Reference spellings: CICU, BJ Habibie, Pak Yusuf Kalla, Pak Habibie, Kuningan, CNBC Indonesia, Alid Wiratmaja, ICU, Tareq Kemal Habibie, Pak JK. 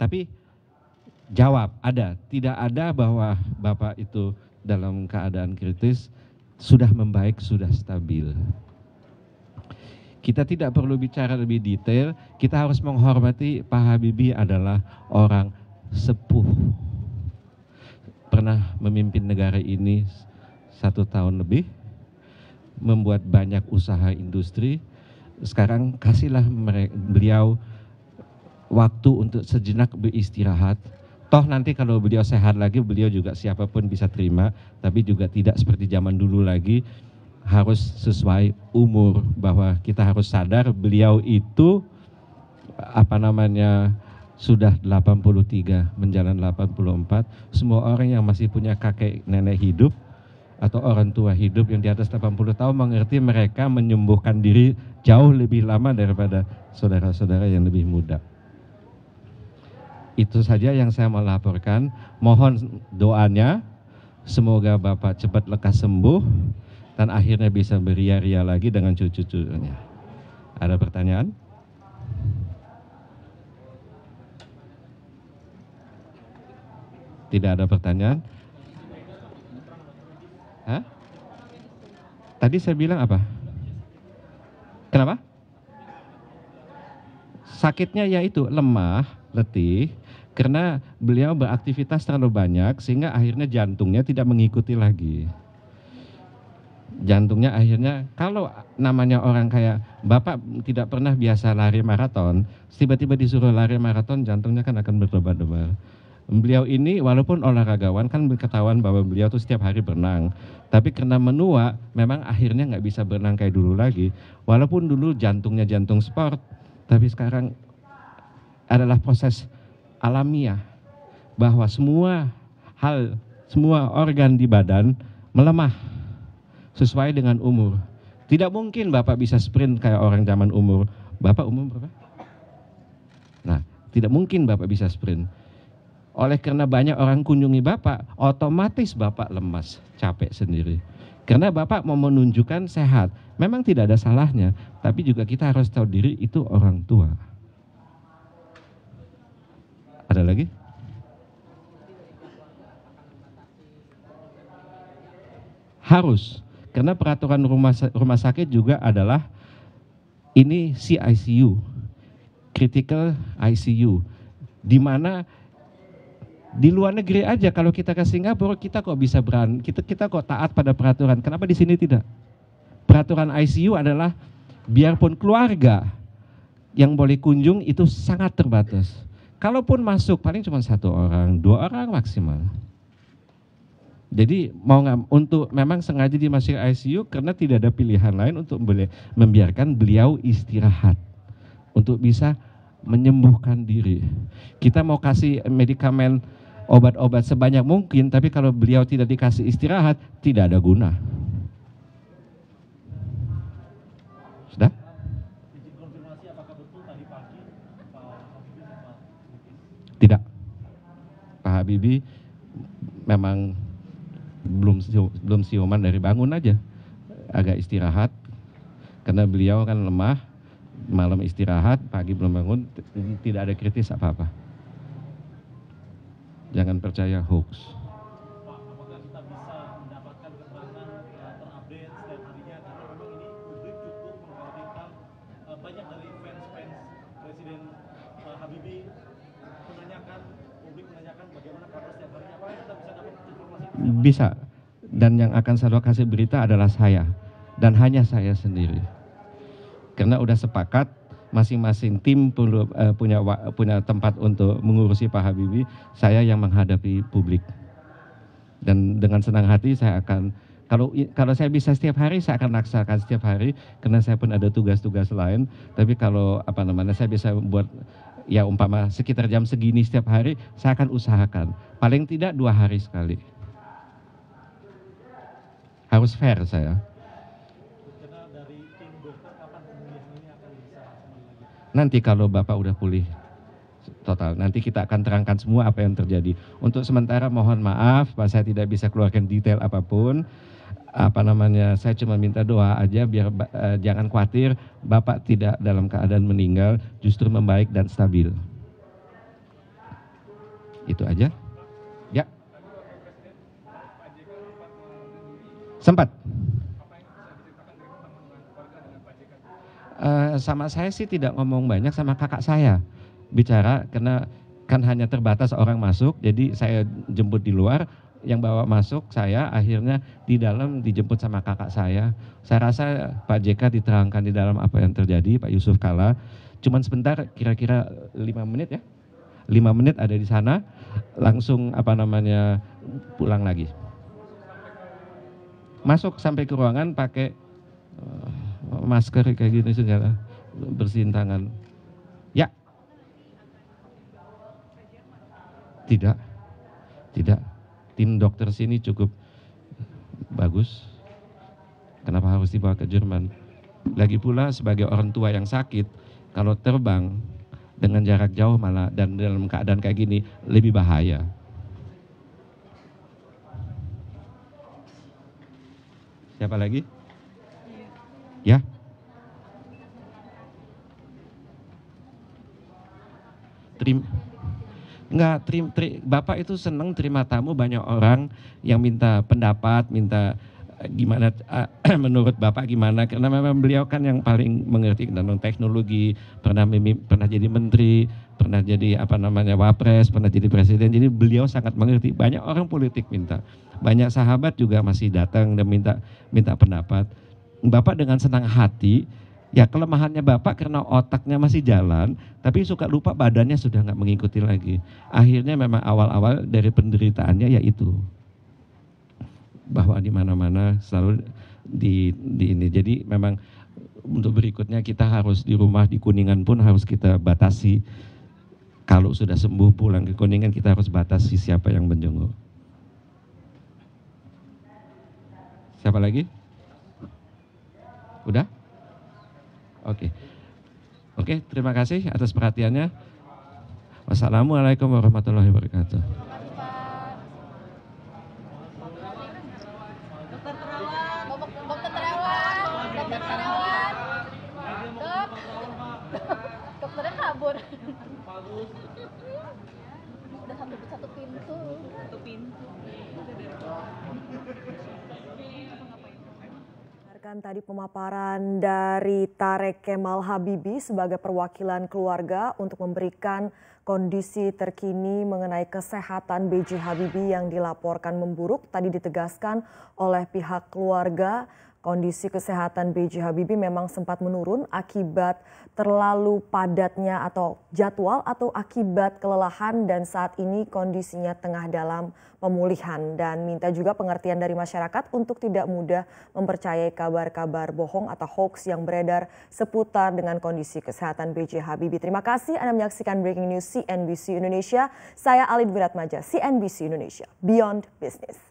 Tapi jawab, ada. Tidak ada bahwa Bapak itu dalam keadaan kritis, sudah membaik, sudah stabil. Kita tidak perlu bicara lebih detail, kita harus menghormati Pak Habibie adalah orang sepuh. Pernah memimpin negara ini 1 tahun lebih, membuat banyak usaha industri. Sekarang kasihlah beliau waktu untuk sejenak beristirahat. Toh nanti kalau beliau sehat lagi, beliau juga siapapun bisa terima, tapi juga tidak seperti zaman dulu lagi, harus sesuai umur, bahwa kita harus sadar beliau itu sudah 83, menjalan 84, semua orang yang masih punya kakek nenek hidup atau orang tua hidup yang di atas 80 tahun mengerti mereka menyembuhkan diri jauh lebih lama daripada saudara-saudara yang lebih muda. Itu saja yang saya mau laporkan, mohon doanya, semoga Bapak cepat lekas sembuh dan akhirnya bisa beria-ria lagi dengan cucu-cucunya. Ada pertanyaan? Tidak ada pertanyaan. Hah? Tadi saya bilang apa? Kenapa? Sakitnya yaitu lemah, letih, karena beliau beraktivitas terlalu banyak sehingga akhirnya jantungnya tidak mengikuti lagi. Jantungnya akhirnya, kalau namanya orang kayak Bapak tidak pernah biasa lari maraton, tiba-tiba disuruh lari maraton, jantungnya kan akan berdebar-debar. Beliau ini walaupun olahragawan kan ketahuan bahwa beliau tuh setiap hari berenang, tapi karena menua memang akhirnya nggak bisa berenang kayak dulu lagi. Walaupun dulu jantungnya jantung sport, tapi sekarang adalah proses alamiah bahwa semua hal, semua organ di badan melemah sesuai dengan umur. Tidak mungkin Bapak bisa sprint kayak orang zaman umur. Bapak umur berapa? Nah, tidak mungkin Bapak bisa sprint. Oleh karena banyak orang kunjungi Bapak, otomatis Bapak lemas, capek sendiri. Karena Bapak mau menunjukkan sehat, memang tidak ada salahnya, tapi juga kita harus tahu diri itu orang tua. Ada lagi? Harus, karena peraturan rumah sakit juga adalah ini CICU, critical ICU, di mana di luar negeri aja kalau kita ke Singapura kita kok bisa berani, kita kok taat pada peraturan. Kenapa di sini tidak? Peraturan ICU adalah biarpun keluarga yang boleh kunjung itu sangat terbatas. Kalaupun masuk paling cuma 1 orang, 2 orang maksimal. Jadi mau nggak, untuk memang sengaja dimasukin ICU karena tidak ada pilihan lain untuk membiarkan beliau istirahat untuk bisa menyembuhkan diri. Kita mau kasih medikamen, obat-obat sebanyak mungkin, tapi kalau beliau tidak dikasih istirahat, tidak ada guna. Sudah? Tidak. Pak Habibie memang belum siuman dari bangun aja, agak istirahat, karena beliau kan lemah, malam istirahat, pagi belum bangun, tidak ada kritis apa-apa. Jangan percaya hoax. Bisa, dan yang akan selalu kasih berita adalah saya dan hanya saya sendiri, karena udah sepakat masing-masing tim punya tempat untuk mengurusi Pak Habibie. Saya yang menghadapi publik, dan dengan senang hati saya akan, kalau saya bisa setiap hari saya akan laksanakan setiap hari, karena saya pun ada tugas-tugas lain. Tapi kalau saya bisa buat ya umpama sekitar jam segini setiap hari, saya akan usahakan paling tidak 2 hari sekali. Harus fair saya. Nanti kalau Bapak udah pulih total, nanti kita akan terangkan semua apa yang terjadi. Untuk sementara mohon maaf, Pak, saya tidak bisa keluarkan detail apapun. Saya cuma minta doa aja biar jangan khawatir, Bapak tidak dalam keadaan meninggal, justru membaik dan stabil. itu aja. Ya. Sempat. Sama saya sih tidak ngomong banyak, sama kakak saya bicara karena kan hanya terbatas orang masuk, jadi saya jemput di luar, yang bawa masuk saya, akhirnya di dalam dijemput sama kakak saya. Saya rasa Pak JK diterangkan di dalam apa yang terjadi, Pak Yusuf Kalla, cuman sebentar, kira-kira 5 menit ya, 5 menit ada di sana, langsung apa namanya pulang lagi. Masuk sampai ke ruangan pakai masker kayak gini segala, bersihin tangan. Ya, tidak. Tim dokter sini cukup bagus. Kenapa harus dibawa ke Jerman? Lagi pula sebagai orang tua yang sakit, kalau terbang dengan jarak jauh malah dan dalam keadaan kayak gini lebih bahaya. Siapa lagi? Ya? Bapak itu seneng terima tamu, banyak orang yang minta pendapat, minta gimana menurut Bapak gimana, karena memang beliau kan yang paling mengerti tentang teknologi, pernah jadi menteri, pernah jadi apa namanya wapres, pernah jadi presiden, jadi beliau sangat mengerti. Banyak orang politik minta, banyak sahabat juga masih datang dan minta pendapat. Bapak dengan senang hati. Ya kelemahannya Bapak karena otaknya masih jalan, tapi suka lupa, badannya sudah nggak mengikuti lagi. Akhirnya memang awal-awal dari penderitaannya yaitu bahwa di mana-mana selalu di ini. Jadi memang untuk berikutnya kita harus di rumah, di Kuningan pun harus kita batasi. Kalau sudah sembuh pulang ke Kuningan kita harus batasi siapa yang menjenguk. Siapa lagi? Udah? Oke, terima kasih atas perhatiannya. Wassalamualaikum warahmatullahi wabarakatuh. Dokternya kabur. Udah satu pintu. Tadi pemaparan dari Tareq Kemal Habibie sebagai perwakilan keluarga untuk memberikan kondisi terkini mengenai kesehatan BJ Habibie yang dilaporkan memburuk. Tadi ditegaskan oleh pihak keluarga kondisi kesehatan BJ Habibie memang sempat menurun akibat terlalu padatnya atau jadwal atau akibat kelelahan, dan saat ini kondisinya tengah dalam pemulihan, dan minta juga pengertian dari masyarakat untuk tidak mudah mempercayai kabar-kabar bohong atau hoax yang beredar seputar dengan kondisi kesehatan BJ Habibie. Terima kasih Anda menyaksikan Breaking News CNBC Indonesia. Saya Alid Wiratmaja, CNBC Indonesia, Beyond Business.